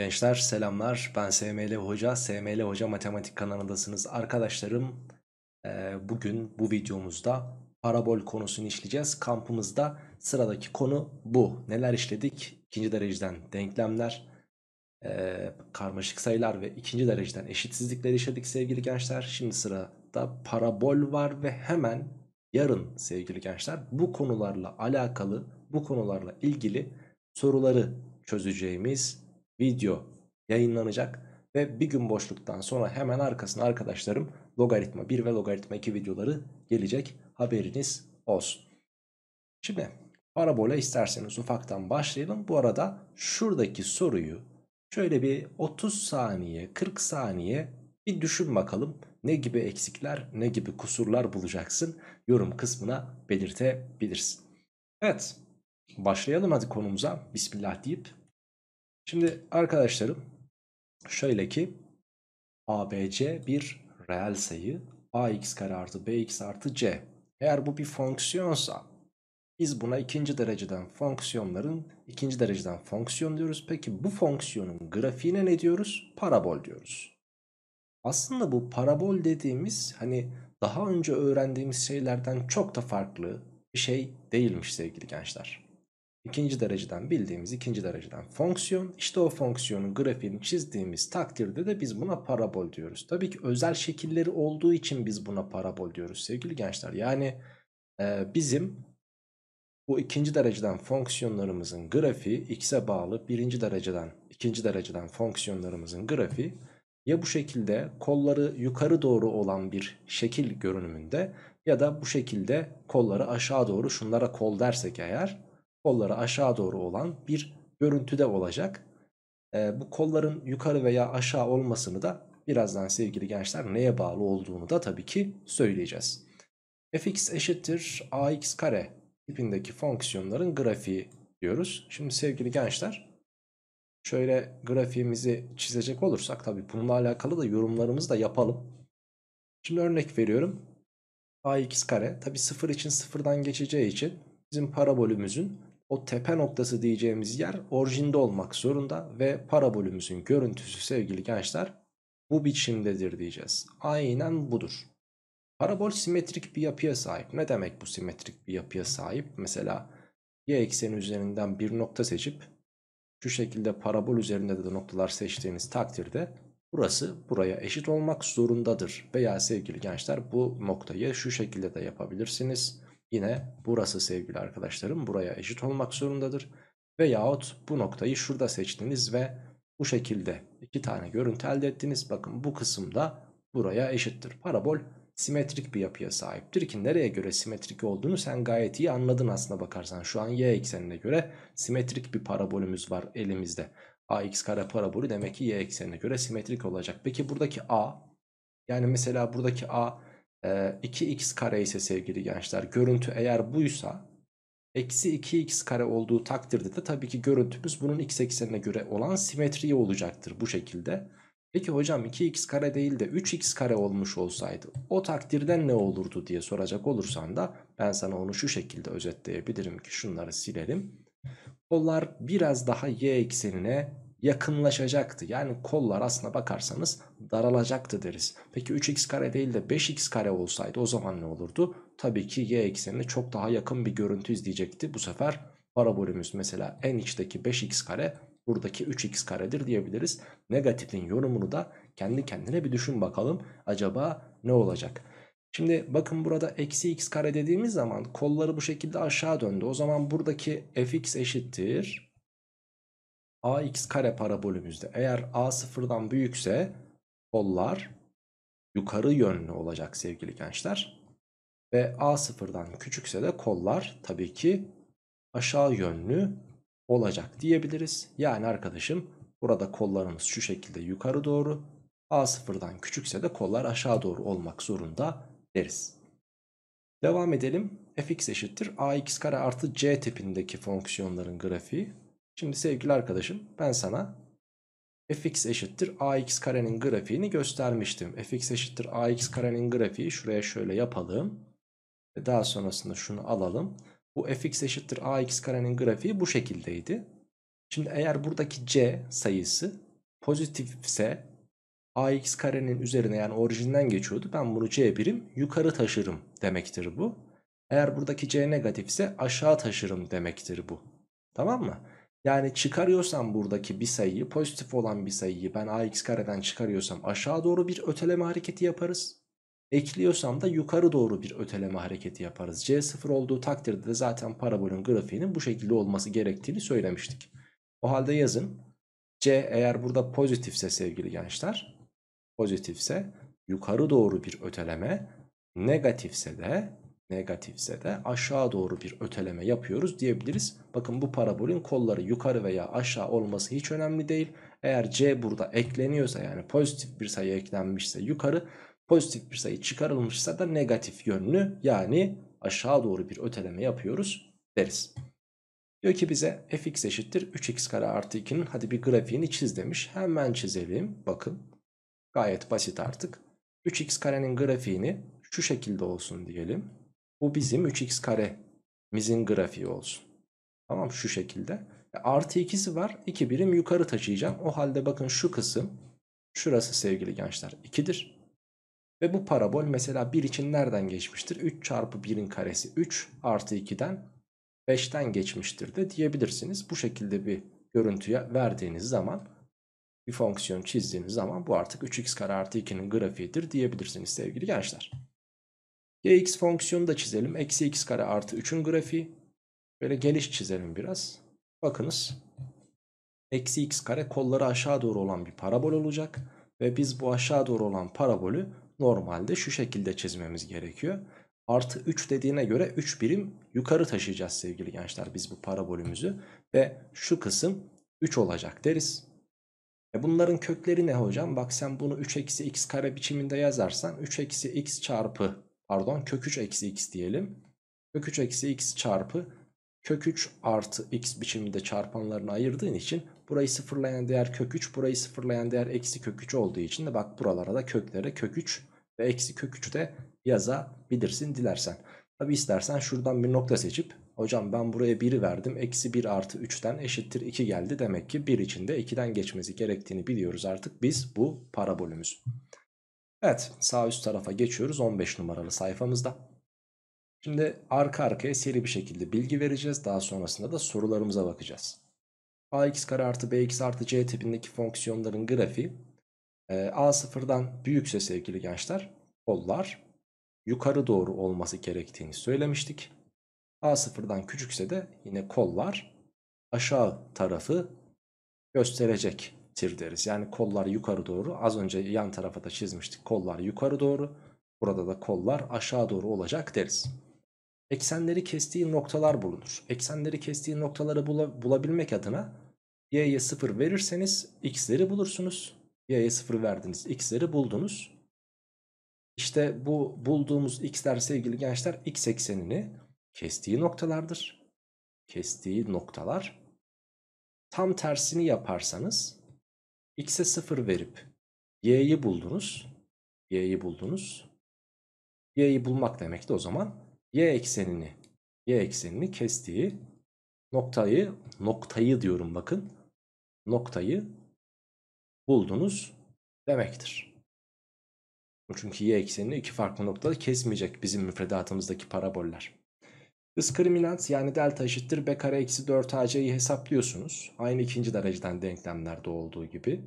Gençler selamlar, ben SML Hoca, SML Hoca Matematik kanalındasınız arkadaşlarım. Bugün bu videomuzda parabol konusunu işleyeceğiz. Kampımızda sıradaki konu bu. Neler işledik? İkinci dereceden denklemler, karmaşık sayılar ve ikinci dereceden eşitsizlikleri işledik sevgili gençler. Şimdi sırada parabol var ve hemen yarın sevgili gençler bu konularla alakalı, bu konularla ilgili soruları çözeceğimiz video yayınlanacak ve bir gün boşluktan sonra hemen arkasına arkadaşlarım logaritma 1 ve logaritma 2 videoları gelecek, haberiniz olsun. Şimdi parabola isterseniz ufaktan başlayalım. Bu arada şuradaki soruyu şöyle bir 30 saniye 40 saniye bir düşün bakalım, ne gibi eksikler, ne gibi kusurlar bulacaksın, yorum kısmına belirtebilirsin. Evet, başlayalım hadi konumuza, bismillah deyip. Şimdi arkadaşlarım şöyle ki ABC bir reel sayı, ax kare artı bx artı c. Eğer bu bir fonksiyonsa biz buna ikinci dereceden fonksiyon diyoruz. Peki bu fonksiyonun grafiğine ne diyoruz? Parabol diyoruz. Aslında bu parabol dediğimiz hani daha önce öğrendiğimiz şeylerden çok da farklı bir şey değilmiş sevgili gençler. İkinci dereceden bildiğimiz ikinci dereceden fonksiyon, işte o fonksiyonun grafiğini çizdiğimiz takdirde de biz buna parabol diyoruz. Tabii ki özel şekilleri olduğu için biz buna parabol diyoruz sevgili gençler. Yani bizim bu ikinci dereceden fonksiyonlarımızın grafiği x'e bağlı ikinci dereceden fonksiyonlarımızın grafiği ya bu şekilde kolları yukarı doğru olan bir şekil görünümünde ya da bu şekilde kolları aşağı doğru, şunlara kol dersek eğer, kolları aşağı doğru olan bir görüntüde olacak. Bu kolların yukarı veya aşağı olmasını da birazdan sevgili gençler neye bağlı olduğunu da tabii ki söyleyeceğiz. Fx eşittir ax kare tipindeki fonksiyonların grafiği diyoruz. Şimdi sevgili gençler şöyle grafiğimizi çizecek olursak tabii bununla alakalı da yorumlarımızı da yapalım. Şimdi örnek veriyorum. Ax kare tabii 0 için 0'dan geçeceği için bizim parabolümüzün o tepe noktası diyeceğimiz yer orijinde olmak zorunda ve parabolümüzün görüntüsü sevgili gençler bu biçimdedir diyeceğiz. Aynen budur. Parabol simetrik bir yapıya sahip. Ne demek bu simetrik bir yapıya sahip? Mesela y ekseni üzerinden bir nokta seçip şu şekilde parabol üzerinde de noktalar seçtiğiniz takdirde burası buraya eşit olmak zorundadır. Veya sevgili gençler bu noktayı şu şekilde de yapabilirsiniz. Yine burası sevgili arkadaşlarım buraya eşit olmak zorundadır. Veyahut bu noktayı şurada seçtiniz ve bu şekilde iki tane görüntü elde ettiniz. Bakın bu kısımda buraya eşittir. Parabol simetrik bir yapıya sahiptir ki nereye göre simetrik olduğunu sen gayet iyi anladın aslına bakarsan. Şu an y eksenine göre simetrik bir parabolümüz var elimizde. Ax kare parabolü demek ki y eksenine göre simetrik olacak. Peki buradaki a, yani mesela buradaki a 2x kare ise sevgili gençler, görüntü eğer buysa eksi 2x kare olduğu takdirde de tabii ki görüntümüz bunun x eksenine göre olan simetriği olacaktır bu şekilde. Peki hocam 2x kare değil de 3x kare olmuş olsaydı o takdirde ne olurdu diye soracak olursan da ben sana onu şu şekilde özetleyebilirim ki şunları silelim. Kollar biraz daha y eksenine yakınlaşacaktı. Yani kollar aslına bakarsanız daralacaktı deriz. Peki 3x kare değil de 5x kare olsaydı o zaman ne olurdu? Tabii ki y eksenine çok daha yakın bir görüntü izleyecekti. Bu sefer parabolümüz mesela en içteki 5x kare buradaki 3x karedir diyebiliriz. Negatifin yorumunu da kendi kendine bir düşün bakalım. Acaba ne olacak? Şimdi bakın burada eksi x kare dediğimiz zaman kolları bu şekilde aşağı döndü. O zaman buradaki fx eşittir ax kare parabolümüzde eğer a sıfırdan büyükse kollar yukarı yönlü olacak sevgili gençler. Ve a sıfırdan küçükse de kollar tabii ki aşağı yönlü olacak diyebiliriz. Yani arkadaşım burada kollarımız şu şekilde yukarı doğru, a sıfırdan küçükse de kollar aşağı doğru olmak zorunda deriz. Devam edelim. Fx eşittir ax kare artı c tipindeki fonksiyonların grafiği. Şimdi sevgili arkadaşım ben sana fx eşittir ax karenin grafiğini göstermiştim. Fx eşittir ax karenin grafiği şuraya şöyle yapalım. Ve daha sonrasında şunu alalım. Bu fx eşittir ax karenin grafiği bu şekildeydi. Şimdi eğer buradaki c sayısı pozitifse ax karenin üzerine, yani orijinden geçiyordu. Ben bunu c birim yukarı taşırım demektir bu. Eğer buradaki c negatifse aşağı taşırım demektir bu. Tamam mı? Yani çıkarıyorsam buradaki bir sayıyı, pozitif olan bir sayıyı ben ax kareden çıkarıyorsam aşağı doğru bir öteleme hareketi yaparız. Ekliyorsam da yukarı doğru bir öteleme hareketi yaparız. C sıfır olduğu takdirde de zaten parabolün grafiğinin bu şekilde olması gerektiğini söylemiştik. O halde yazın. C eğer burada pozitifse sevgili gençler, pozitifse yukarı doğru bir öteleme, negatifse de aşağı doğru bir öteleme yapıyoruz diyebiliriz. Bakın bu parabolün kolları yukarı veya aşağı olması hiç önemli değil. Eğer C burada ekleniyorsa, yani pozitif bir sayı eklenmişse yukarı, pozitif bir sayı çıkarılmışsa da negatif yönlü, yani aşağı doğru bir öteleme yapıyoruz deriz. Diyor ki bize fx eşittir 3x kare artı 2'nin hadi bir grafiğini çiz demiş. Hemen çizelim. Bakın gayet basit artık. 3x karenin grafiğini şu şekilde olsun diyelim. Bu bizim 3x karemizin grafiği olsun. Tamam, şu şekilde. Artı 2'si var. 2 birim yukarı taşıyacağım. O halde bakın şu kısım, şurası sevgili gençler 2'dir. Ve bu parabol mesela 1 için nereden geçmiştir? 3 çarpı 1'in karesi 3 artı 2'den 5'ten geçmiştir de diyebilirsiniz. Bu şekilde bir görüntüye verdiğiniz zaman, bir fonksiyon çizdiğiniz zaman bu artık 3x kare artı 2'nin grafiğidir diyebilirsiniz sevgili gençler. Gx fonksiyonu da çizelim. Eksi x kare artı 3'ün grafiği. Böyle geliş çizelim biraz. Bakınız. Eksi x kare kolları aşağı doğru olan bir parabol olacak. Ve biz bu aşağı doğru olan parabolü normalde şu şekilde çizmemiz gerekiyor. Artı 3 dediğine göre 3 birim yukarı taşıyacağız sevgili gençler biz bu parabolümüzü. Ve şu kısım 3 olacak deriz. Bunların kökleri ne hocam? Bak sen bunu 3 eksi x kare biçiminde yazarsan 3 eksi x çarpı, pardon kök 3 eksi x diyelim. Kök 3 eksi x çarpı kök 3 artı x biçiminde çarpanlarını ayırdığın için burayı sıfırlayan değer kök 3, burayı sıfırlayan değer eksi kök 3 olduğu için de bak buralara da köklere kök 3 ve eksi kök 3'ü de yazabilirsin dilersen. Tabi istersen şuradan bir nokta seçip hocam ben buraya 1'i verdim. Eksi 1 artı 3'ten eşittir 2 geldi. Demek ki 1 için de 2'den geçmesi gerektiğini biliyoruz artık biz bu parabolümüz. Evet, sağ üst tarafa geçiyoruz 15 numaralı sayfamızda. Şimdi arka arkaya seri bir şekilde bilgi vereceğiz. Daha sonrasında da sorularımıza bakacağız. Ax kare artı bx artı c tipindeki fonksiyonların grafiği a0'dan büyükse sevgili gençler kollar yukarı doğru olması gerektiğini söylemiştik. a0'dan küçükse de yine kollar aşağı tarafı gösterecektir deriz. Yani kollar yukarı doğru, az önce yan tarafa da çizmiştik, kollar yukarı doğru, burada da kollar aşağı doğru olacak deriz. Eksenleri kestiği noktalar bulunur. Eksenleri kestiği noktaları bulabilmek adına y'ye 0 verirseniz x'leri bulursunuz. Y'ye 0 verdiniz, x'leri buldunuz. İşte bu bulduğumuz x'ler sevgili gençler x eksenini kestiği noktalardır. Kestiği noktalar. Tam tersini yaparsanız x'e 0 verip y'yi buldunuz. Y'yi bulmak demek de o zaman y eksenini kestiği noktayı diyorum bakın. Noktayı buldunuz demektir. Çünkü y eksenini iki farklı noktada kesmeyecek bizim müfredatımızdaki paraboller. Diskriminant, yani delta eşittir b kare eksi 4ac'yi hesaplıyorsunuz. Aynı ikinci dereceden denklemlerde olduğu gibi,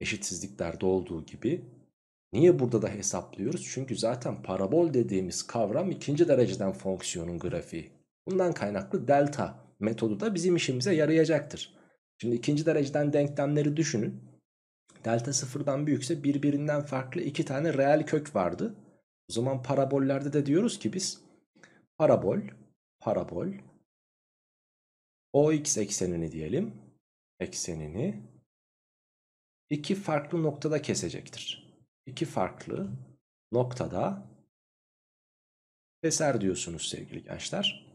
eşitsizliklerde olduğu gibi. Niye burada da hesaplıyoruz? Çünkü zaten parabol dediğimiz kavram ikinci dereceden fonksiyonun grafiği. Bundan kaynaklı delta metodu da bizim işimize yarayacaktır. Şimdi ikinci dereceden denklemleri düşünün. Delta sıfırdan büyükse birbirinden farklı iki tane reel kök vardı. O zaman parabollerde de diyoruz ki biz parabol OX eksenini diyelim. Eksenini iki farklı noktada kesecektir. İki farklı noktada keser diyorsunuz sevgili gençler.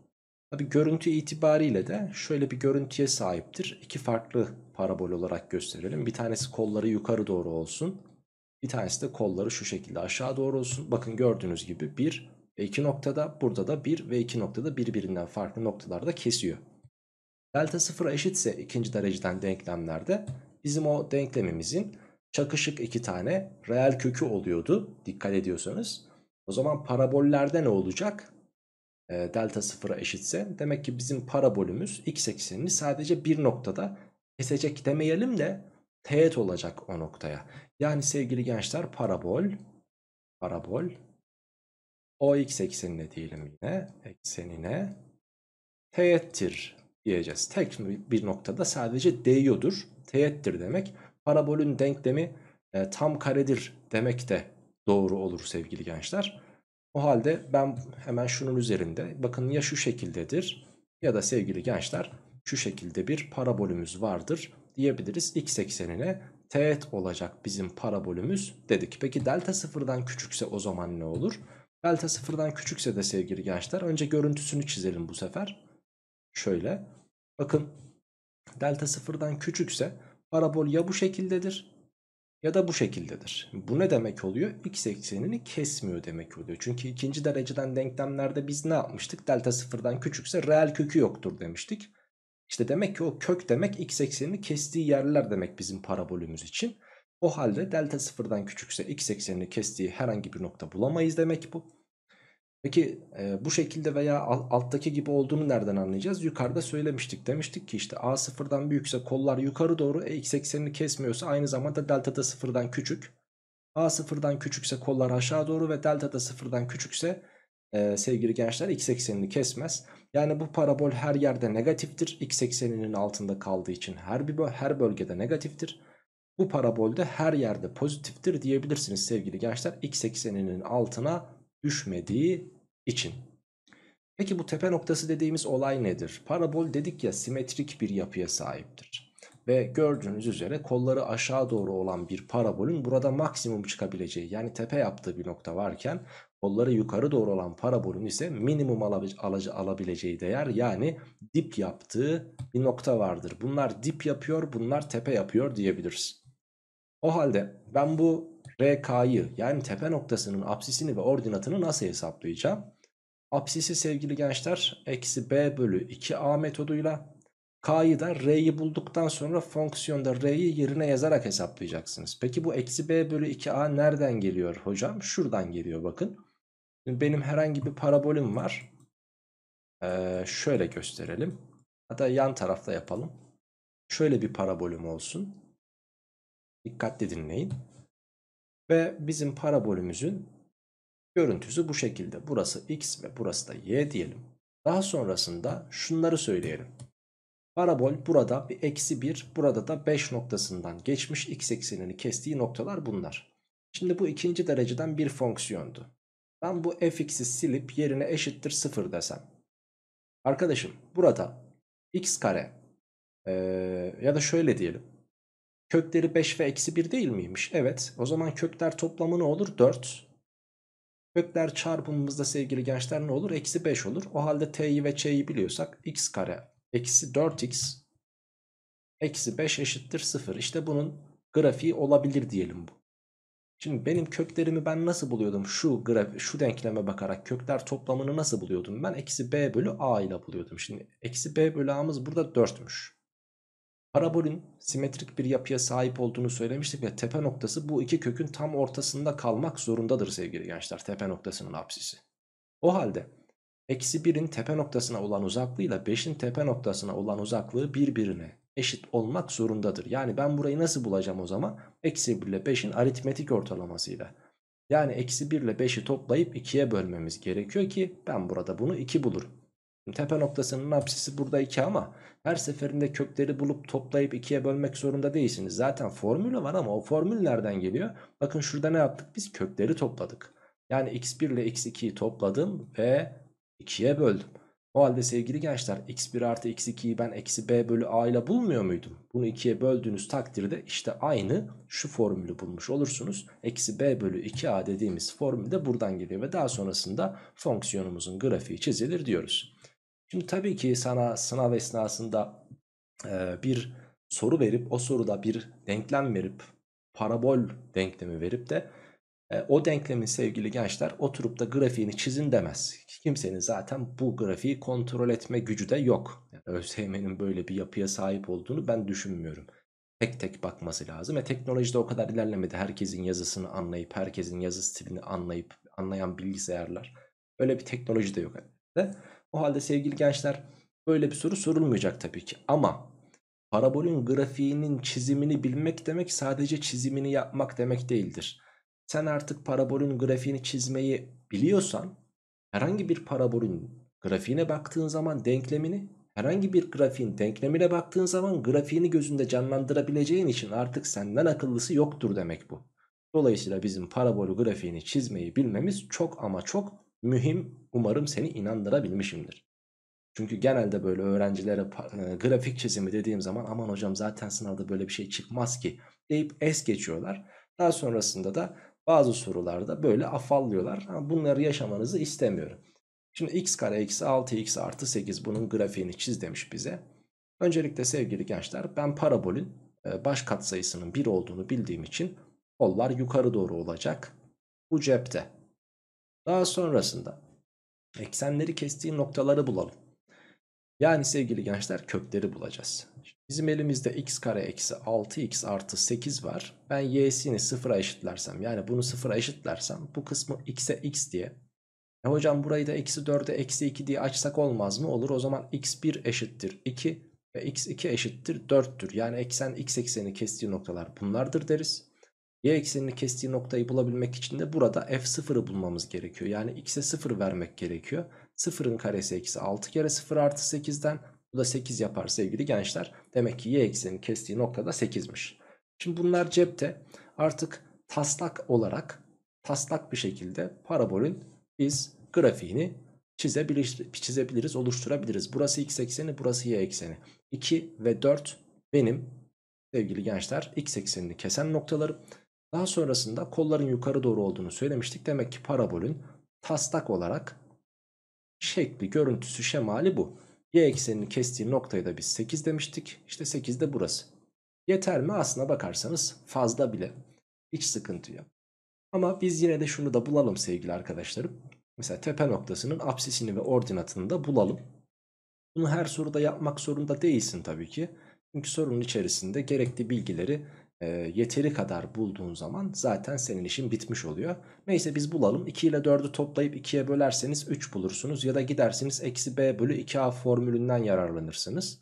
Tabi görüntü itibariyle de şöyle bir görüntüye sahiptir. İki farklı parabol olarak gösterelim. Bir tanesi kolları yukarı doğru olsun. Bir tanesi de kolları şu şekilde aşağı doğru olsun. Bakın gördüğünüz gibi 1 ve 2 noktada, burada da 1 ve 2 noktada birbirinden farklı noktalarda kesiyor. Delta sıfıra eşitse ikinci dereceden denklemlerde bizim o denklemimizin çakışık iki tane reel kökü oluyordu. Dikkat ediyorsanız. O zaman parabollerde ne olacak? Delta sıfıra eşitse. Demek ki bizim parabolümüz x eksenini sadece bir noktada kesecek demeyelim de teğet olacak o noktaya. Yani sevgili gençler parabol o x eksenine diyelim yine eksenine teğettir diyeceğiz. Tek bir noktada sadece değiyordur. Teğettir demek. Parabolün denklemi tam karedir demek de doğru olur sevgili gençler. O halde ben hemen şunun üzerinde bakın ya şu şekildedir ya da sevgili gençler şu şekilde bir parabolümüz vardır diyebiliriz. X eksenine teğet olacak bizim parabolümüz dedik. Peki delta sıfırdan küçükse o zaman ne olur? Delta sıfırdan küçükse de sevgili gençler önce görüntüsünü çizelim bu sefer. Şöyle bakın delta sıfırdan küçükse parabol ya bu şekildedir ya da bu şekildedir. Bu ne demek oluyor? X eksenini kesmiyor demek oluyor. Çünkü ikinci dereceden denklemlerde biz ne yapmıştık? Delta sıfırdan küçükse reel kökü yoktur demiştik. İşte demek ki o kök demek x eksenini kestiği yerler demek bizim parabolümüz için. O halde delta sıfırdan küçükse x eksenini kestiği herhangi bir nokta bulamayız demek bu. Peki bu şekilde veya alttaki gibi olduğunu nereden anlayacağız? Yukarıda söylemiştik. Demiştik ki işte a sıfırdan büyükse kollar yukarı doğru. X eksenini kesmiyorsa aynı zamanda delta da sıfırdan küçük. A sıfırdan küçükse kollar aşağı doğru ve delta da sıfırdan küçükse sevgili gençler x eksenini kesmez. Yani bu parabol her yerde negatiftir. X ekseninin altında kaldığı için her bölgede negatiftir. Bu parabolde her yerde pozitiftir diyebilirsiniz sevgili gençler. X ekseninin altına düşmediği için. Peki bu tepe noktası dediğimiz olay nedir? Parabol dedik ya simetrik bir yapıya sahiptir. Ve gördüğünüz üzere kolları aşağı doğru olan bir parabolün burada maksimum çıkabileceği yani tepe yaptığı bir nokta varken kolları yukarı doğru olan parabolün ise minimum alabileceği değer yani dip yaptığı bir nokta vardır. Bunlar dip yapıyor, bunlar tepe yapıyor diyebiliriz. O halde ben bu RK'yı yani tepe noktasının apsisini ve ordinatını nasıl hesaplayacağım? Apsisi sevgili gençler -b/2a metoduyla, k'yı da r'yi bulduktan sonra fonksiyonda r'yi yerine yazarak hesaplayacaksınız. Peki bu -b/2a nereden geliyor hocam? Şuradan geliyor bakın. Benim herhangi bir parabolüm var. Şöyle gösterelim. Hatta yan tarafta yapalım. Şöyle bir parabolüm olsun. Dikkatli dinleyin. Ve bizim parabolümüzün görüntüsü bu şekilde. Burası x ve burası da y diyelim. Daha sonrasında şunları söyleyelim. Parabol burada bir -1, burada da 5 noktasından geçmiş. X eksenini kestiği noktalar bunlar. Şimdi bu ikinci dereceden bir fonksiyondu. Ben bu fx'i silip yerine eşittir 0 desem. Arkadaşım burada x kare ya da şöyle diyelim. Kökleri 5 ve -1 değil miymiş? Evet. O zaman kökler toplamı ne olur? 4. Kökler çarpımımızda sevgili gençler ne olur? -5 olur. O halde t'yi ve ç'yi biliyorsak x kare -4x -5 eşittir 0. İşte bunun grafiği olabilir diyelim bu. Şimdi benim köklerimi ben nasıl buluyordum? Şu denkleme bakarak kökler toplamını nasıl buluyordum? Ben -b/a ile buluyordum. Şimdi -b/a'mız burada 4'müş. Parabolün simetrik bir yapıya sahip olduğunu söylemiştik ve tepe noktası bu iki kökün tam ortasında kalmak zorundadır sevgili gençler. Tepe noktasının apsisi. O halde -1'in tepe noktasına olan uzaklığıyla 5'in tepe noktasına olan uzaklığı birbirine eşit olmak zorundadır. Yani ben burayı nasıl bulacağım o zaman? -1 ile 5'in aritmetik ortalamasıyla. Yani -1 ile 5'i toplayıp 2'ye bölmemiz gerekiyor ki ben burada bunu 2 bulurum. Tepe noktasının apsisi burada 2 ama her seferinde kökleri bulup toplayıp 2'ye bölmek zorunda değilsiniz. Zaten formülü var ama o formül nereden geliyor? Bakın şurada ne yaptık? Biz kökleri topladık. Yani x1 ile x2'yi topladım ve 2'ye böldüm. O halde sevgili gençler x1 artı x2'yi ben -b/a ile bulmuyor muydum? Bunu 2'ye böldüğünüz takdirde işte aynı şu formülü bulmuş olursunuz. -b/2a dediğimiz formül de buradan geliyor ve daha sonrasında fonksiyonumuzun grafiği çizilir diyoruz. Şimdi tabii ki sana sınav esnasında bir soru verip o soruda bir denklem verip parabol denklemi verip de o denklemin sevgili gençler oturup da grafiğini çizin demez. Kimsenin zaten bu grafiği kontrol etme gücü de yok. Yani ÖSYM'nin böyle bir yapıya sahip olduğunu ben düşünmüyorum. tek tek bakması lazım. Teknolojide o kadar ilerlemedi. Herkesin yazısını anlayıp, herkesin yazı stilini anlayıp, anlayan bilgisayarlar. Öyle bir teknoloji de yok. O halde sevgili gençler böyle bir soru sorulmayacak tabii ki. Ama parabolün grafiğinin çizimini bilmek demek sadece çizimini yapmak demek değildir. Sen artık parabolün grafiğini çizmeyi biliyorsan herhangi bir parabolün grafiğine baktığın zaman denklemini, herhangi bir grafiğin denklemine baktığın zaman grafiğini gözünde canlandırabileceğin için artık senden akıllısı yoktur demek bu. Dolayısıyla bizim parabol grafiğini çizmeyi bilmemiz çok ama çok mühim. Umarım seni inandırabilmişimdir. Çünkü genelde böyle öğrencilere grafik çizimi dediğim zaman aman hocam zaten sınavda böyle bir şey çıkmaz ki deyip es geçiyorlar. Daha sonrasında da bazı sorularda böyle afallıyorlar. Bunları yaşamanızı istemiyorum. Şimdi x kare eksi 6x artı 8 bunun grafiğini çiz demiş bize. Öncelikle sevgili gençler ben parabolün baş katsayısının 1 olduğunu bildiğim için kollar yukarı doğru olacak. Bu cepte. Daha sonrasında eksenleri kestiği noktaları bulalım. Yani sevgili gençler kökleri bulacağız. Bizim elimizde x kare eksi 6x artı 8 var. Ben y'sini sıfıra eşitlersem, yani bunu sıfıra eşitlersem bu kısmı x'e x diye. Hocam burayı da eksi 4'e eksi 2 diye açsak olmaz mı? Olur. O zaman x1 eşittir 2 ve x2 eşittir 4'tür. Yani eksen x eksenini kestiği noktalar bunlardır deriz. Y eksenini kestiği noktayı bulabilmek için de burada f0'ı bulmamız gerekiyor. Yani x'e 0 vermek gerekiyor. 0'ın karesi eksi 6 kere 0 artı 8'den bu da 8 yapar sevgili gençler. Demek ki y eksenini kestiği noktada 8'miş. Şimdi bunlar cepte. Artık taslak olarak taslak bir şekilde parabolün biz grafiğini çizebiliriz, oluşturabiliriz. Burası x ekseni, burası y ekseni. 2 ve 4 benim sevgili gençler x eksenini kesen noktalarım. Daha sonrasında kolların yukarı doğru olduğunu söylemiştik. Demek ki parabolün taslak olarak şekli, görüntüsü, şemali bu. Y eksenini kestiği noktayı da biz 8 demiştik. İşte 8 de burası. Yeter mi? Aslına bakarsanız fazla bile. Hiç sıkıntı yok. Ama biz yine de şunu da bulalım sevgili arkadaşlarım. Mesela tepe noktasının apsisini ve ordinatını da bulalım. Bunu her soruda yapmak zorunda değilsin tabii ki. Çünkü sorunun içerisinde gerekli bilgileri yeteri kadar bulduğun zaman zaten senin işin bitmiş oluyor. Neyse biz bulalım. 2 ile 4'ü toplayıp 2'ye bölerseniz 3 bulursunuz. Ya da gidersiniz eksi b bölü 2a formülünden yararlanırsınız.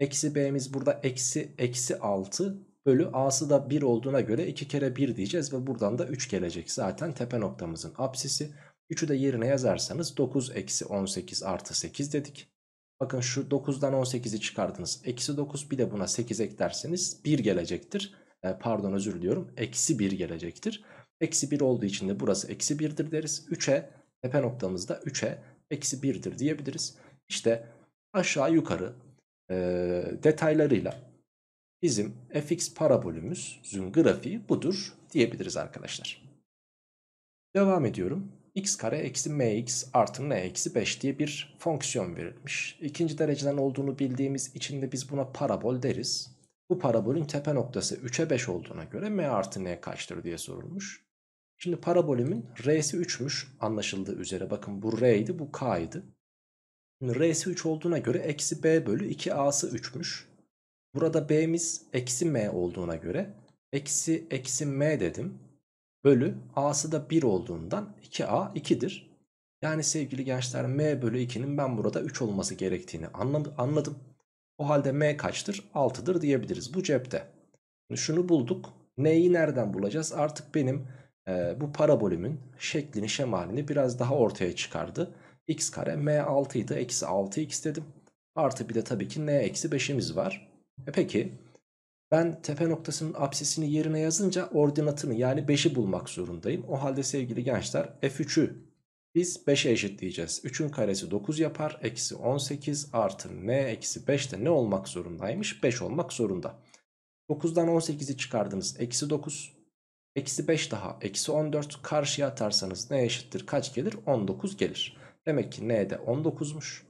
Eksi b'miz burada eksi 6 bölü a'sı da 1 olduğuna göre 2 kere 1 diyeceğiz ve buradan da 3 gelecek. Zaten tepe noktamızın apsisi. 3'ü de yerine yazarsanız 9 eksi 18 artı 8 dedik. Bakın şu 9'dan 18'i çıkardınız. Eksi 9, bir de buna 8 eklerseniz 1 gelecektir. Pardon, özür diliyorum. Eksi 1 gelecektir. Eksi 1 olduğu için de burası eksi 1'dir deriz. 3'e, tepe noktamızda 3'e eksi 1'dir diyebiliriz. İşte aşağı yukarı detaylarıyla bizim fx parabolümüzün grafiği budur diyebiliriz arkadaşlar. Devam ediyorum. X kare eksi mx artı n eksi 5 diye bir fonksiyon verilmiş. İkinci dereceden olduğunu bildiğimiz için de biz buna parabol deriz. Bu parabolün tepe noktası 3'e 5 olduğuna göre m artı n kaçtır diye sorulmuş. Şimdi parabolümün r'si 3'müş anlaşıldığı üzere. Bakın bu r'ydi, bu k'ydı. R'si 3 olduğuna göre eksi b bölü 2a'sı 3'müş. Burada b'miz eksi m olduğuna göre eksi m dedim. Bölü a'sı da 1 olduğundan 2a 2'dir. Yani sevgili gençler m bölü 2'nin ben burada 3 olması gerektiğini anladım. O halde m kaçtır? 6'dır diyebiliriz. Bu cepte. Şunu bulduk. N'yi nereden bulacağız? Artık benim bu parabolümün şeklini, şemalini biraz daha ortaya çıkardı. X kare m 6 idi. Eksi 6x dedim. Artı bir de tabii ki n eksi 5'imiz var. Peki. Ben tepe noktasının apsisini yerine yazınca ordinatını yani 5'i bulmak zorundayım. O halde sevgili gençler f3'ü biz 5'e eşitleyeceğiz. 3'ün karesi 9 yapar. Eksi 18 artı n eksi 5 de ne olmak zorundaymış? 5 olmak zorunda. 9'dan 18'i çıkardınız. Eksi 9. Eksi 5 daha. Eksi 14. Karşıya atarsanız n eşittir kaç gelir? 19 gelir. Demek ki n de 19'muş.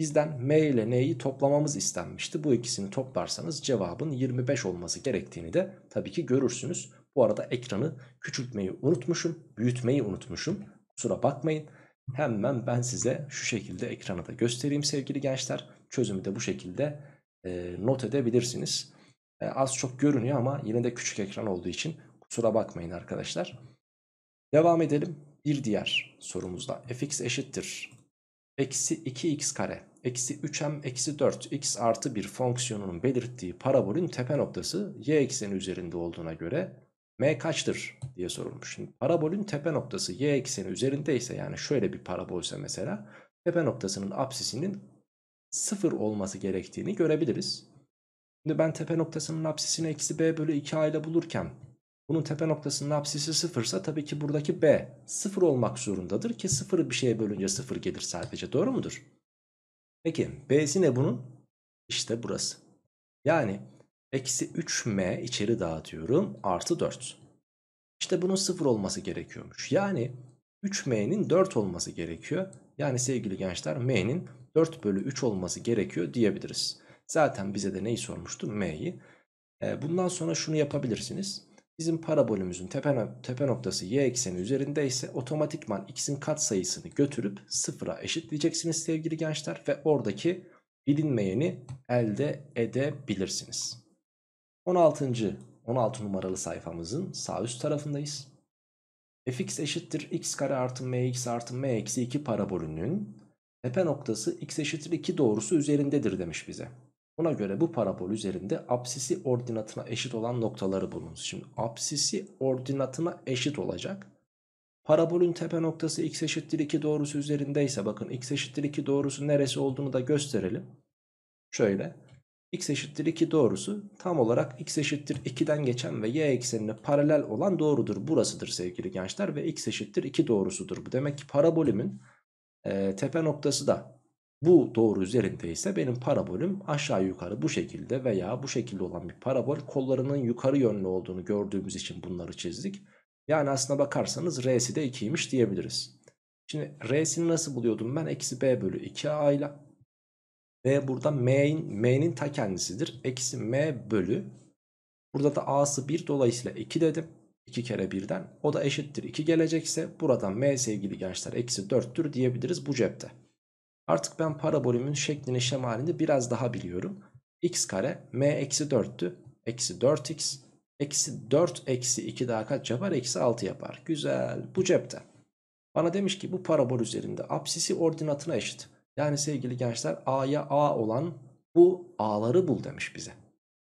Bizden m ile n'yi toplamamız istenmişti. Bu ikisini toplarsanız cevabın 25 olması gerektiğini de tabii ki görürsünüz. Bu arada ekranı küçültmeyi unutmuşum, büyütmeyi unutmuşum. Kusura bakmayın. Hemen ben size şu şekilde ekranı da göstereyim sevgili gençler. Çözümü de bu şekilde not edebilirsiniz. az çok görünüyor ama yine de küçük ekran olduğu için kusura bakmayın arkadaşlar. Devam edelim bir diğer sorumuzda. Fx eşittir eksi 2x kare eksi 3m eksi 4x artı 1 fonksiyonunun belirttiği parabolün tepe noktası y ekseni üzerinde olduğuna göre m kaçtır diye sorulmuş. Şimdi parabolün tepe noktası y ekseni üzerindeyse, yani şöyle bir parabolse mesela, tepe noktasının apsisinin 0 olması gerektiğini görebiliriz. Şimdi ben tepe noktasının apsisini eksi b bölü 2a ile bulurken bunun tepe noktasının apsisi 0 ise tabii ki buradaki b 0 olmak zorundadır ki 0'ı bir şeye bölünce 0 gelir sadece, doğru mudur? Peki b'si ne bunun? İşte burası. Yani eksi 3m içeri dağıtıyorum artı 4. İşte bunun 0 olması gerekiyormuş. Yani 3m'nin 4 olması gerekiyor. Yani sevgili gençler m'nin 4 bölü 3 olması gerekiyor diyebiliriz. Zaten bize de neyi sormuştu? M'yi. Bundan sonra şunu yapabilirsiniz. Bizim parabolümüzün tepe noktası y ekseni üzerindeyse otomatikman x'in katsayısını götürüp 0'a eşitleyeceksiniz sevgili gençler. Ve oradaki bilinmeyeni elde edebilirsiniz. 16 numaralı sayfamızın sağ üst tarafındayız. Fx eşittir x kare artı mx artı m eksi 2 parabolünün tepe noktası x eşittir 2 doğrusu üzerindedir demiş bize. Buna göre bu parabol üzerinde apsisi ordinatına eşit olan noktaları bulunuz. Şimdi apsisi ordinatına eşit olacak. Parabolün tepe noktası x eşittir 2 doğrusu üzerindeyse, bakın x eşittir 2 doğrusu neresi olduğunu da gösterelim. Şöyle x eşittir 2 doğrusu tam olarak x eşittir 2'den geçen ve y eksenine paralel olan doğrudur. Burasıdır sevgili gençler ve x eşittir 2 doğrusudur. Bu demek ki parabolümün tepe noktası da bu doğru üzerindeyse benim parabolüm aşağı yukarı bu şekilde veya bu şekilde olan bir parabol, kollarının yukarı yönlü olduğunu gördüğümüz için bunları çizdik. Yani aslına bakarsanız R'si de 2'ymiş diyebiliriz. Şimdi R'sini nasıl buluyordum ben? Eksi B bölü 2A ile. B burada M'nin ta kendisidir. Eksi M bölü. Burada da A'sı 1, dolayısıyla 2 dedim. 2 kere 1'den. O da eşittir 2 gelecekse buradan M sevgili gençler eksi 4'tür diyebiliriz bu cepte. Artık ben parabolümün şeklini, şemalini biraz daha biliyorum. X kare m eksi 4'tü. Eksi 4x. Eksi 4 eksi 2 daha kaç yapar? Eksi 6 yapar. Güzel. Bu cepte. Bana demiş ki bu parabol üzerinde apsisi ordinatına eşit. Yani sevgili gençler a'ya a olan bu a'ları bul demiş bize.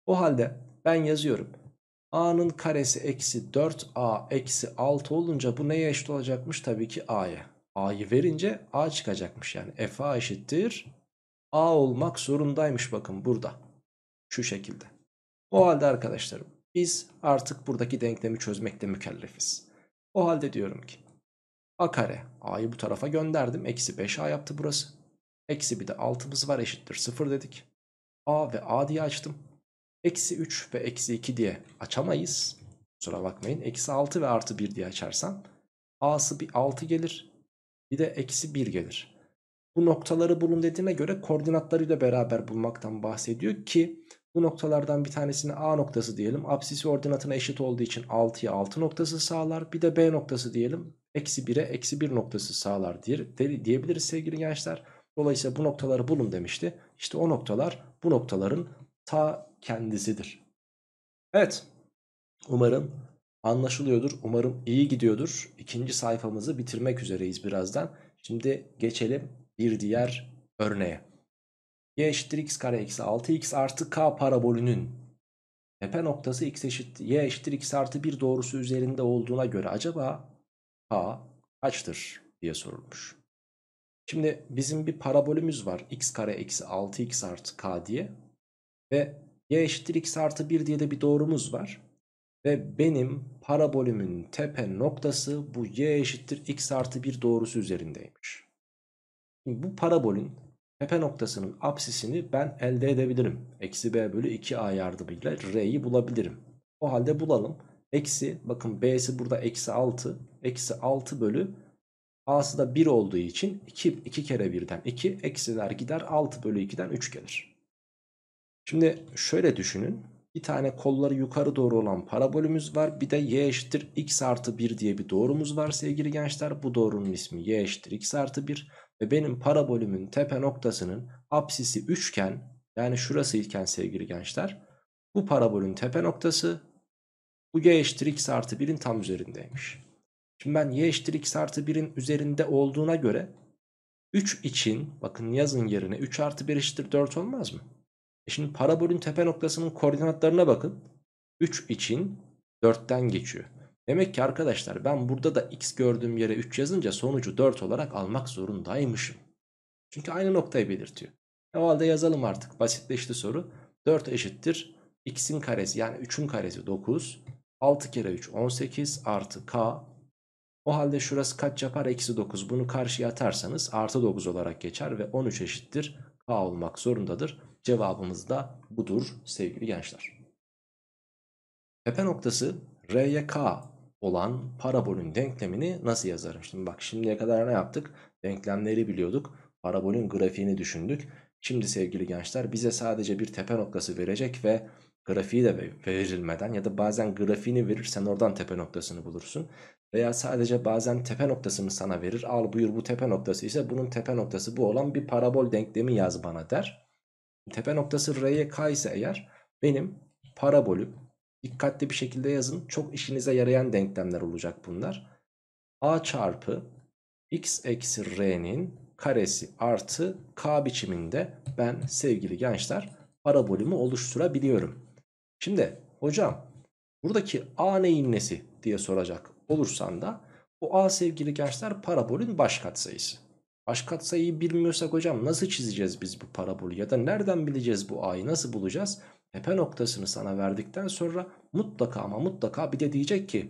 O halde ben yazıyorum. A'nın karesi eksi 4a eksi 6 olunca bu neye eşit olacakmış? Tabii ki a'ya. A'yı verince A çıkacakmış, yani F A eşittir A olmak zorundaymış, bakın burada şu şekilde. O halde arkadaşlarım biz artık buradaki denklemi çözmekle mükellefiz. O halde diyorum ki A kare, A'yı bu tarafa gönderdim, eksi 5A yaptı burası. Eksi bir de 6'mız var, eşittir 0 dedik. A ve A diye açtım. Eksi 3 ve eksi 2 diye açamayız. Kusura bakmayın, eksi 6 ve artı 1 diye açarsam A'sı bir 6 gelir. Bir de eksi 1 gelir. Bu noktaları bulun dediğine göre koordinatlarıyla beraber bulmaktan bahsediyor ki bu noktalardan bir tanesini A noktası diyelim. Apsisi ordinatına eşit olduğu için 6'ya 6 noktası sağlar. Bir de B noktası diyelim. Eksi 1'e eksi 1 noktası sağlar diyebiliriz sevgili gençler. Dolayısıyla bu noktaları bulun demişti. İşte o noktalar bu noktaların ta kendisidir. Evet. Umarım anlaşılıyordur. Umarım iyi gidiyordur. İkinci sayfamızı bitirmek üzereyiz birazdan. Şimdi geçelim bir diğer örneğe. Y eşittir x kare eksi 6x artı k parabolünün tepe noktası y eşittir x artı 1 doğrusu üzerinde olduğuna göre acaba k kaçtır diye sorulmuş. Şimdi bizim bir parabolümüz var. X kare eksi 6x artı k diye. Ve y eşittir x artı 1 diye de bir doğrumuz var. Ve benim parabolümün tepe noktası bu y eşittir x artı 1 doğrusu üzerindeymiş. Şimdi bu parabolün tepe noktasının apsisini ben elde edebilirim. Eksi b bölü 2a yardımıyla r'yi bulabilirim. O halde bulalım. Eksi, bakın b'si burada eksi 6. Eksi 6 bölü a'sı da 1 olduğu için 2 kere 1'den 2. Eksiler gider, 6 bölü 2'den 3 gelir. Şimdi şöyle düşünün. Bir tane kolları yukarı doğru olan parabolümüz var. Bir de y eşittir x artı 1 diye bir doğrumuz var sevgili gençler. Bu doğrunun ismi y eşittir x artı 1. Ve benim parabolümün tepe noktasının apsisi 3 iken, yani şurası iken sevgili gençler, Bu parabolün tepe noktası bu y eşittir x artı 1'in tam üzerindeymiş. Şimdi ben y eşittir x artı 1'in üzerinde olduğuna göre 3 için bakın yazın yerine 3 artı 1 eşittir 4 olmaz mı? Şimdi parabolün tepe noktasının koordinatlarına bakın. 3 için 4'ten geçiyor. Demek ki arkadaşlar ben burada da x gördüğüm yere 3 yazınca sonucu 4 olarak almak zorundaymışım. Çünkü aynı noktayı belirtiyor. O halde yazalım artık, basitleşti soru. 4 eşittir x'in karesi yani 3'ün karesi 9. 6 kere 3 18 artı k. O halde şurası kaç yapar? Eksi 9. Bunu karşıya atarsanız artı 9 olarak geçer ve 13 eşittir k olmak zorundadır. Cevabımız da budur sevgili gençler. Tepe noktası R'ye k olan parabolün denklemini nasıl yazarım? Şimdi bak, şimdiye kadar ne yaptık? Denklemleri biliyorduk. Parabolün grafiğini düşündük. Şimdi sevgili gençler bize sadece bir tepe noktası verecek ve grafiği de verilmeden ya da bazen grafiğini verirsen oradan tepe noktasını bulursun. Veya sadece bazen tepe noktasını sana verir. Al buyur, bu tepe noktası ise bunun tepe noktası bu olan bir parabol denklemi yaz bana der. Tepe noktası R'ye k ise eğer benim parabolü dikkatli bir şekilde yazın. Çok işinize yarayan denklemler olacak bunlar. A çarpı x eksi R'nin karesi artı k biçiminde ben sevgili gençler parabolümü oluşturabiliyorum. Şimdi hocam buradaki a neyin nesi diye soracak olursan da bu a sevgili gençler parabolün baş katsayısı. Baş katsayıyı bilmiyorsak hocam nasıl çizeceğiz biz bu parabolü ya da nereden bileceğiz bu a'yı, nasıl bulacağız? Tepe noktasını sana verdikten sonra mutlaka ama mutlaka bir de diyecek ki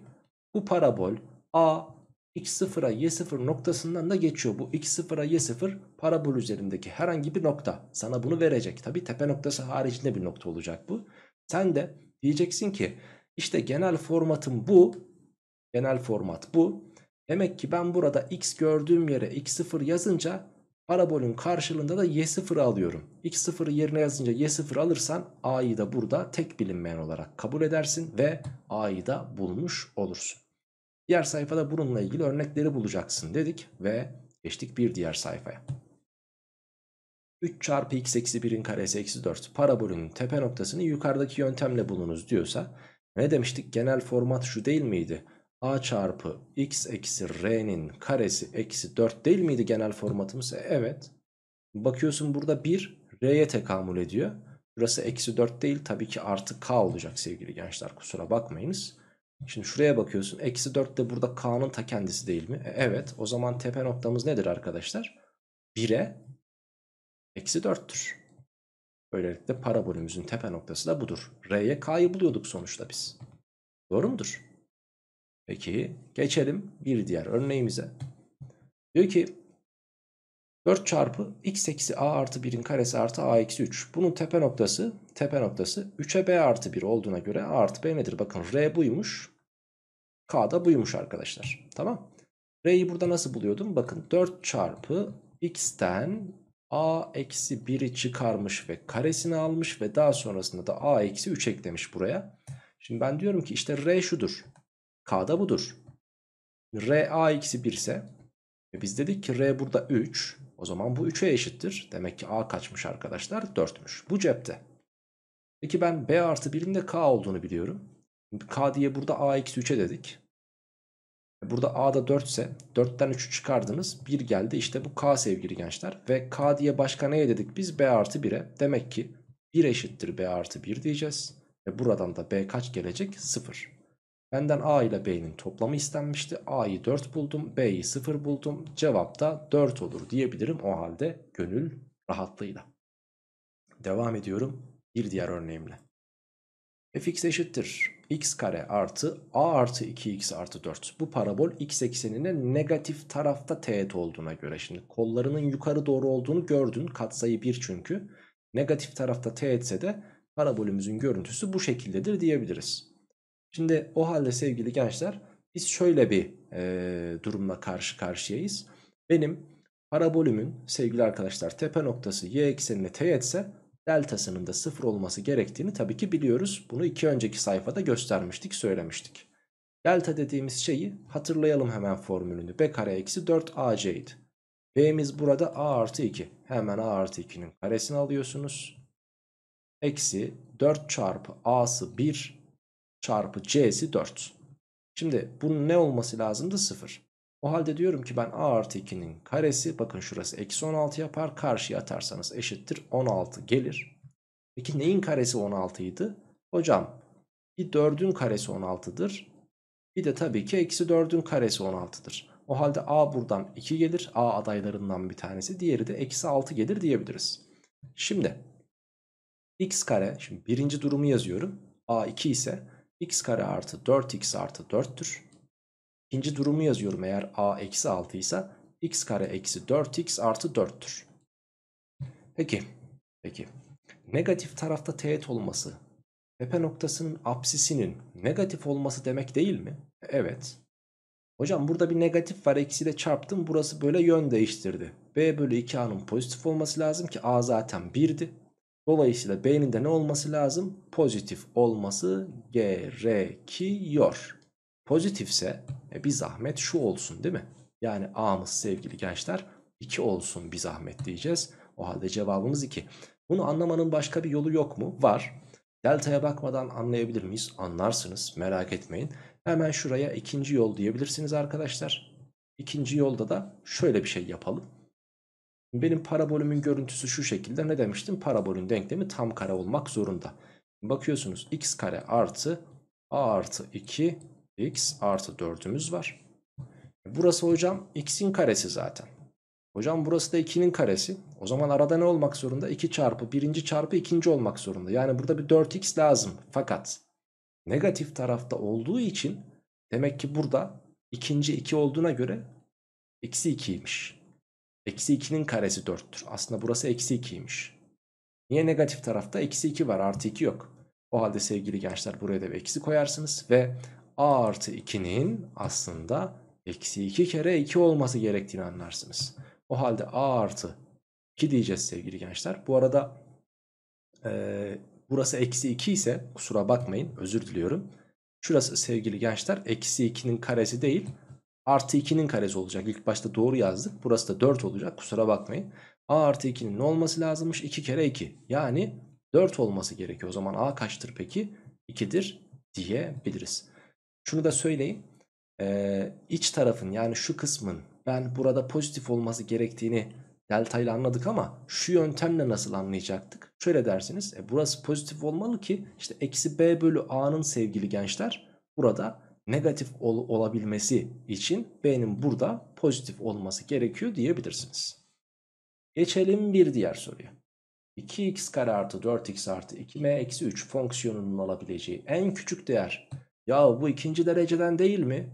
bu parabol a x0'a y0 noktasından da geçiyor. Bu x0'a y0 parabol üzerindeki herhangi bir nokta, sana bunu verecek. Tabi tepe noktası haricinde bir nokta olacak bu. Sen de diyeceksin ki işte genel formatım bu. Genel format bu. Demek ki ben burada x gördüğüm yere x0 yazınca parabolün karşılığında da y0 alıyorum. x0 yerine yazınca y0 alırsan a'yı da burada tek bilinmeyen olarak kabul edersin ve a'yı da bulmuş olursun. Diğer sayfada bununla ilgili örnekleri bulacaksın dedik ve geçtik bir diğer sayfaya. 3 çarpı x eksi 1'in karesi eksi 4 parabolün tepe noktasını yukarıdaki yöntemle bulunuz diyorsa ne demiştik? Genel format şu değil miydi? A çarpı x eksi r'nin karesi eksi 4 değil miydi genel formatımız? Evet. Bakıyorsun burada 1 r'ye tekamül ediyor. Burası eksi 4 değil, tabii ki artı k olacak sevgili gençler, kusura bakmayınız. Şimdi şuraya bakıyorsun, eksi 4 de burada k'nın ta kendisi değil mi? Evet, o zaman tepe noktamız nedir arkadaşlar? 1'e eksi 4'tür. Böylelikle parabolümüzün tepe noktası da budur. R'ye k'yı buluyorduk sonuçta biz. Doğru mudur? Peki geçelim bir diğer örneğimize. Diyor ki 4 çarpı x eksi a artı 1'in karesi artı a eksi 3. Bunun tepe noktası 3'e b artı 1 olduğuna göre a artı b nedir? Bakın r buymuş. K da buymuş arkadaşlar. Tamam. R'yi burada nasıl buluyordum? Bakın 4 çarpı x'ten a eksi 1'i çıkarmış ve karesini almış ve daha sonrasında da a eksi 3 eklemiş buraya. Şimdi ben diyorum ki işte r şudur. K da budur. R a eksi 1 ise biz dedik ki r burada 3. O zaman bu 3'e eşittir. Demek ki a kaçmış arkadaşlar? 4'müş. Bu cepte. Peki ben b artı 1'in de k olduğunu biliyorum. K diye burada a eksi 3'e dedik. Burada a da 4 ise 4'ten 3'ü çıkardınız. 1 geldi. İşte bu k sevgili gençler. Ve k diye başka neye dedik biz? B artı 1'e. Demek ki 1 eşittir b artı 1 diyeceğiz. Ve buradan da b kaç gelecek? 0. Benden a ile b'nin toplamı istenmişti. A'yı 4 buldum. B'yi 0 buldum. Cevap da 4 olur diyebilirim o halde gönül rahatlığıyla. Devam ediyorum bir diğer örneğimle. Fx eşittir x kare artı a artı 2x artı 4. Bu parabol x eksenine negatif tarafta teğet olduğuna göre. Şimdi kollarının yukarı doğru olduğunu gördün. Katsayı 1 çünkü. Negatif tarafta teğetse de parabolümüzün görüntüsü bu şekildedir diyebiliriz. Şimdi o halde sevgili gençler biz şöyle bir durumla karşı karşıyayız. Benim parabolümün sevgili arkadaşlar tepe noktası y eksenine teğetse deltasının da 0 olması gerektiğini tabii ki biliyoruz. Bunu iki önceki sayfada göstermiştik, söylemiştik. Delta dediğimiz şeyi hatırlayalım hemen formülünü. B kare eksi 4 ac idi. B'miz burada a artı 2. Hemen a artı 2'nin karesini alıyorsunuz. eksi 4 çarpı a'sı 1 çarpı c'si 4. Şimdi bunun ne olması lazımdı? 0. O halde diyorum ki ben a artı 2'nin karesi, bakın şurası eksi 16 yapar. Karşıya atarsanız eşittir 16 gelir. Peki neyin karesi 16 idi? Hocam bir 4'ün karesi 16'dır. Bir de tabii ki eksi 4'ün karesi 16'dır. O halde a buradan 2 gelir. A adaylarından bir tanesi. Diğeri de eksi 6 gelir diyebiliriz. Şimdi x kare, şimdi birinci durumu yazıyorum. A 2 ise x kare artı 4x artı 4'tür. İkinci durumu yazıyorum, eğer a eksi 6 ise x kare eksi 4x artı 4'tür. Peki. Negatif tarafta teğet olması, tepe noktasının apsisinin negatif olması demek değil mi? Evet. Hocam burada bir negatif var, eksiyle çarptım, burası böyle yön değiştirdi. B bölü 2a'nın pozitif olması lazım ki a zaten 1'di. Dolayısıyla b'nin de ne olması lazım? Pozitif olması gerekiyor. Pozitifse bir zahmet şu olsun değil mi? Yani a'mız sevgili gençler 2 olsun bir zahmet diyeceğiz. O halde cevabımız 2. Bunu anlamanın başka bir yolu yok mu? Var. Delta'ya bakmadan anlayabilir miyiz? Anlarsınız, merak etmeyin. Hemen şuraya ikinci yol diyebilirsiniz arkadaşlar. İkinci yolda da şöyle bir şey yapalım. Benim parabolümün görüntüsü şu şekilde, ne demiştim? Parabolün denklemi tam kare olmak zorunda. Bakıyorsunuz x kare artı a artı 2 x artı 4'ümüz var. Burası hocam x'in karesi zaten. Hocam burası da 2'nin karesi. O zaman arada ne olmak zorunda? 2 çarpı birinci çarpı ikinci olmak zorunda. Yani burada bir 4x lazım. Fakat negatif tarafta olduğu için demek ki burada ikinci 2 olduğuna göre eksi 2'ymiş. Eksi 2'nin karesi 4'tür. Aslında burası eksi 2'ymiş. Niye negatif tarafta? Eksi 2 var, artı 2 yok. O halde sevgili gençler buraya da bir eksi koyarsınız ve a artı 2'nin aslında eksi 2 kere 2 olması gerektiğini anlarsınız. O halde a artı 2 diyeceğiz sevgili gençler. Bu arada burası eksi 2 ise kusura bakmayın, özür diliyorum. Şurası sevgili gençler eksi 2'nin karesi değil, artı 2'nin karesi olacak. İlk başta doğru yazdık. Burası da 4 olacak. Kusura bakmayın. A artı 2'nin ne olması lazımmış? 2 kere 2. Yani 4 olması gerekiyor. O zaman A kaçtır peki? 2'dir diyebiliriz. Şunu da söyleyeyim. İç tarafın, yani şu kısmın ben burada pozitif olması gerektiğini delta ile anladık ama şu yöntemle nasıl anlayacaktık? Şöyle dersiniz. Burası pozitif olmalı ki işte eksi B bölü A'nın sevgili gençler burada negatif olabilmesi için B'nin burada pozitif olması gerekiyor diyebilirsiniz. Geçelim bir diğer soruya. 2x kare artı 4x artı 2m eksi 3 fonksiyonunun alabileceği en küçük değer. Ya bu ikinci dereceden değil mi?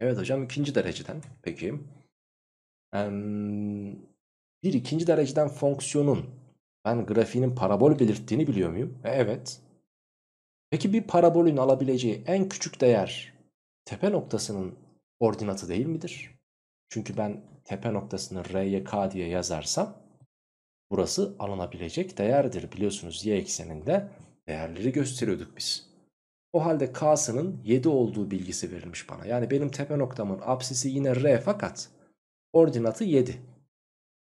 Evet hocam, ikinci dereceden. Peki. Bir ikinci dereceden fonksiyonun ben grafiğinin parabol belirttiğini biliyor muyum? Evet. Peki bir parabolün alabileceği en küçük değer tepe noktasının ordinatı değil midir? Çünkü ben tepe noktasını R'ye K diye yazarsam burası alınabilecek değerdir. Biliyorsunuz Y ekseninde değerleri gösteriyorduk biz. O halde K'sının 7 olduğu bilgisi verilmiş bana. Yani benim tepe noktamın apsisi yine R fakat ordinatı 7.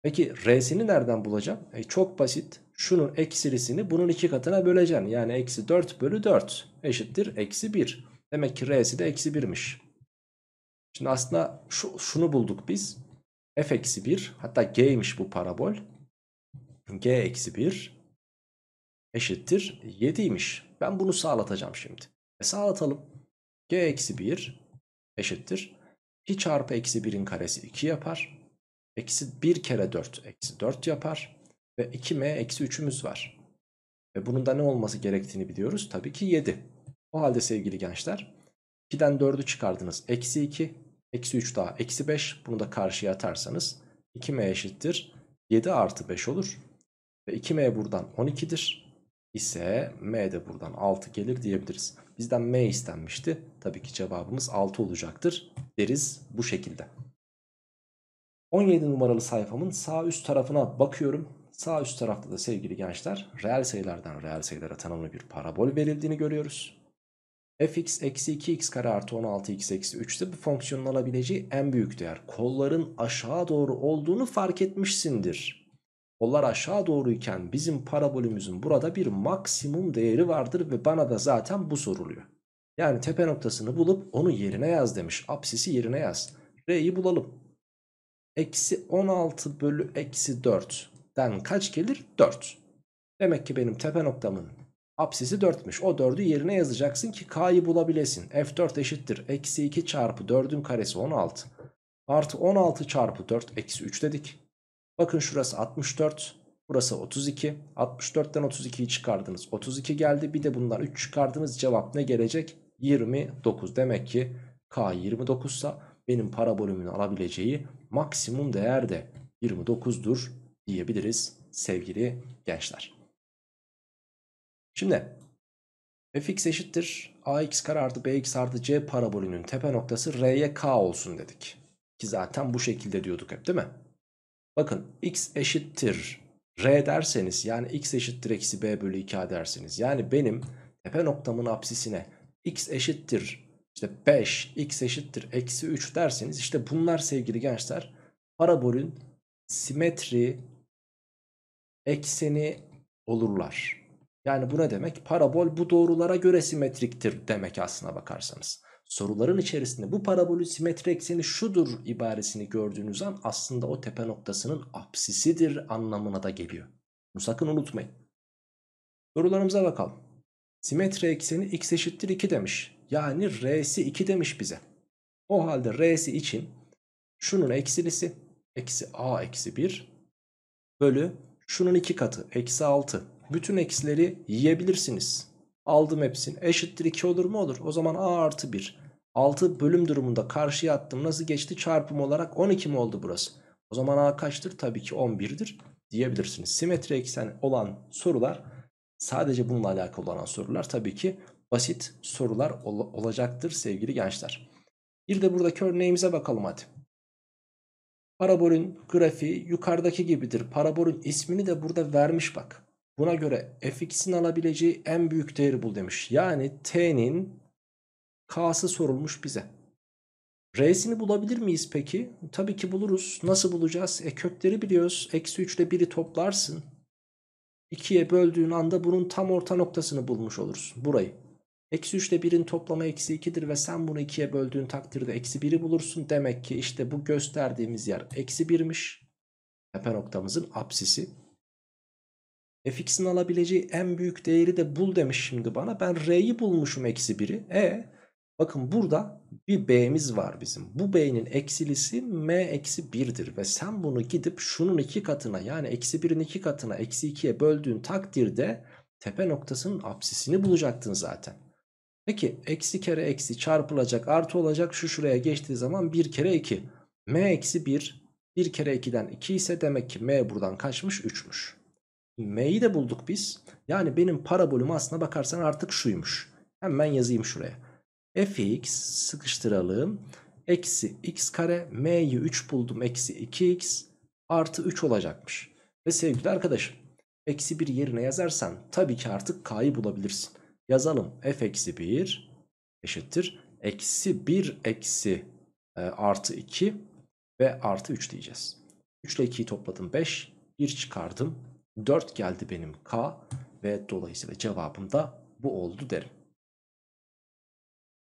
Peki R'sini nereden bulacağım? Çok basit. Şunun eksilisini bunun 2 katına böleceğim. Yani eksi 4 bölü 4 eşittir eksi 1. Demek ki R'si de eksi 1'miş. Şimdi aslında şunu bulduk biz. F eksi 1, hatta G'ymiş bu parabol. G eksi 1 eşittir 7'ymiş. Ben bunu sağlatacağım şimdi. Sağlatalım. G eksi 1 eşittir 2 çarpı eksi 1'in karesi 2 yapar. Eksi 1 kere 4 eksi 4 yapar. Ve 2m eksi 3'ümüz var. Ve bunun da ne olması gerektiğini biliyoruz. Tabii ki 7. O halde sevgili gençler 2'den 4'ü çıkardınız. Eksi 2. Eksi 3 daha. Eksi 5. Bunu da karşıya atarsanız 2m eşittir 7 artı 5 olur. Ve 2m buradan 12'dir. İse m de buradan 6 gelir diyebiliriz. Bizden m istenmişti. Tabii ki cevabımız 6 olacaktır deriz bu şekilde. 17 numaralı sayfamın sağ üst tarafına bakıyorum. Sağ üst tarafta da sevgili gençler reel sayılardan reel sayılara tanımlı bir parabol verildiğini görüyoruz. Fx eksi 2x kare artı 16x eksi 3'te bu fonksiyonun alabileceği en büyük değer. Kolların aşağı doğru olduğunu fark etmişsindir. Onlar aşağı doğruyken bizim parabolümüzün burada bir maksimum değeri vardır ve bana da zaten bu soruluyor. Yani tepe noktasını bulup onu yerine yaz demiş. Apsisi yerine yaz. R'yi bulalım. Eksi 16 bölü eksi 4'den kaç gelir? 4. Demek ki benim tepe noktamın apsisi 4'müş. O 4'ü yerine yazacaksın ki K'yı bulabilesin. F4 eşittir. Eksi 2 çarpı 4'ün karesi 16. Artı 16 çarpı 4 eksi 3 dedik. Bakın şurası 64. Burası 32. 64'ten 32'yi çıkardınız. 32 geldi. Bir de bundan 3 çıkardınız. Cevap ne gelecek? 29. Demek ki K 29 ise benim parabolümün alabileceği maksimum değer de 29'dur diyebiliriz sevgili gençler. Şimdi fx eşittir ax kare artı bx artı c parabolünün tepe noktası r'ye k olsun dedik. Ki zaten bu şekilde diyorduk hep, değil mi? Bakın x eşittir r derseniz, yani x eşittir eksi b bölü 2a derseniz, yani benim tepe noktamın apsisine x eşittir işte 5, x eşittir eksi 3 derseniz, işte bunlar sevgili gençler parabolün simetri ekseni olurlar. Yani bu ne demek? Parabol bu doğrulara göre simetriktir demek aslına bakarsanız. Soruların içerisinde bu parabolün simetri ekseni şudur ibaresini gördüğünüz an aslında o tepe noktasının apsisidir anlamına da geliyor. Bunu sakın unutmayın. Sorularımıza bakalım. Simetri ekseni x eşittir 2 demiş. Yani r'si 2 demiş bize. O halde r'si için şunun eksilisi eksi a eksi 1 bölü şunun 2 katı eksi 6. Bütün eksileri yiyebilirsiniz. Aldım hepsini. Eşittir 2 olur mu? Olur. O zaman a artı 1. 6 bölüm durumunda karşıya attım. Nasıl geçti? Çarpım olarak 12 mi oldu burası? O zaman a kaçtır? Tabii ki 11'dir diyebilirsiniz. Simetri ekseni olan sorular, sadece bununla alakalı olan sorular tabii ki basit sorular olacaktır sevgili gençler. Bir de buradaki örneğimize bakalım hadi. Parabolün grafiği yukarıdaki gibidir. Parabolün ismini de burada vermiş bak. Buna göre fx'in alabileceği en büyük değeri bul demiş. Yani t'nin k'sı sorulmuş bize. R'sini bulabilir miyiz peki? Tabii ki buluruz. Nasıl bulacağız? Kökleri biliyoruz. Eksi 3 ile 1'i toplarsın. 2'ye böldüğün anda bunun tam orta noktasını bulmuş oluruz. Burayı. Eksi 3 ile 1'in toplamı eksi 2'dir ve sen bunu 2'ye böldüğün takdirde eksi 1'i bulursun. Demek ki işte bu gösterdiğimiz yer eksi 1'miş. Tepe noktamızın apsisi. Fx'in alabileceği en büyük değeri de bul demiş şimdi bana. Ben r'yi bulmuşum eksi 1'i. Bakın burada bir b'miz var bizim. Bu b'nin eksilisi m eksi 1'dir. Ve sen bunu gidip şunun 2 katına, yani eksi 1'in 2 katına eksi 2'ye böldüğün takdirde tepe noktasının apsisini bulacaktın zaten. Peki eksi kere eksi çarpılacak, artı olacak, şu şuraya geçtiği zaman 1 kere 2. M eksi 1, 1 kere 2'den 2 ise demek ki m buradan kaçmış? 3'müş. M'yi de bulduk biz. Yani benim parabolüm aslına bakarsan artık şuymuş. Hemen yazayım şuraya. Fx sıkıştıralım. Eksi x kare. M'yi 3 buldum. Eksi 2x artı 3 olacakmış. Ve sevgili arkadaşım, eksi 1 yerine yazarsan tabii ki artık k'yı bulabilirsin. Yazalım. F eksi 1 eşittir. Eksi 1 eksi artı 2 ve artı 3 diyeceğiz. 3 ile 2'yi topladım. 5. 1 çıkardım. 4 geldi benim k ve dolayısıyla cevabım da bu oldu derim.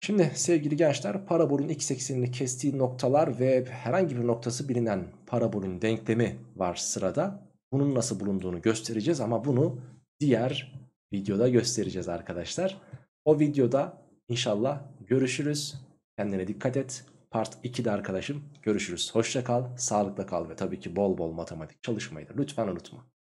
Şimdi sevgili gençler, parabolün x eksenini kestiği noktalar ve herhangi bir noktası bilinen parabolün denklemi var sırada. Bunun nasıl bulunduğunu göstereceğiz ama bunu diğer videoda göstereceğiz arkadaşlar. O videoda inşallah görüşürüz. Kendine dikkat et. Part 2'de arkadaşım görüşürüz. Hoşça kal, sağlıkla kal ve tabii ki bol bol matematik çalışmayı da lütfen unutma.